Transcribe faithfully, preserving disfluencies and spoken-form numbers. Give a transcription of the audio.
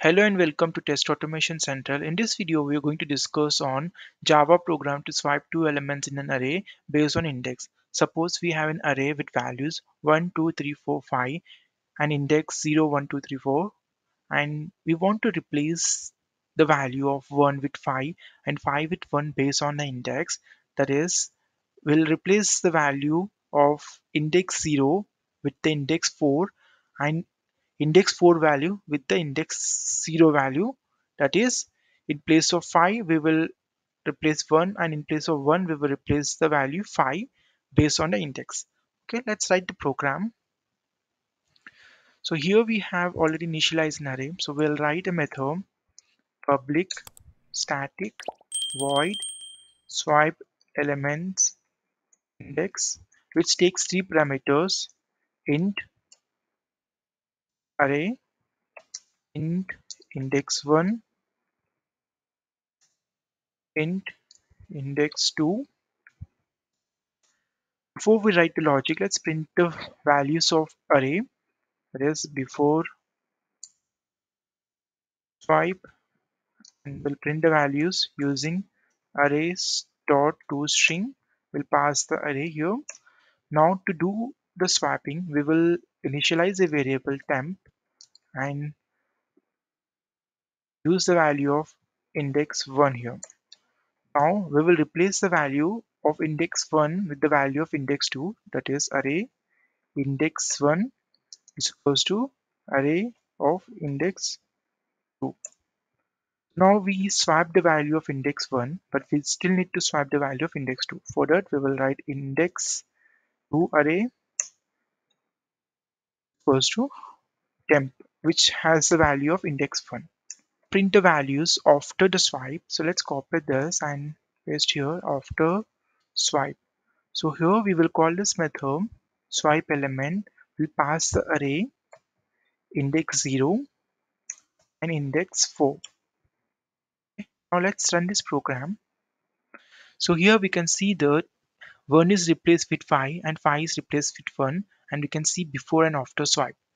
Hello and welcome to Test Automation Central. In this video, we are going to discuss on Java program to swipe two elements in an array based on index. Suppose we have an array with values one, two, three, four, five and index zero, one, two, three, four, and we want to replace the value of one with five and five with one based on the index. That is, we'll replace the value of index zero with the index four and index four value with the index zero value. That is, in place of five we will replace one, and in place of one we will replace the value five based on the index. Okay, let's write the program. So here we have already initialized an array, so we'll write a method public static void swipe elements index, which takes three parameters: int array, int index one, int index two. Before we write the logic, let's print the values of array. That is, before swipe, and we'll print the values using arrays dot to string. We'll pass the array here. Now to do the swapping, we will initialize a variable temp and use the value of index one here. Now we will replace the value of index one with the value of index two. That is, array index one is equals to array of index two. Now we swap the value of index one, but we still need to swap the value of index two. For that, we will write index two array equals to temp, which has the value of index one. Print the values after the swipe. So let's copy this and paste here, after swipe. So here we will call this method swipe element. We we'll pass the array index zero and index four. Okay. Now let's run this program. So here we can see that one is replaced with five and five is replaced with one, and we can see before and after swipe.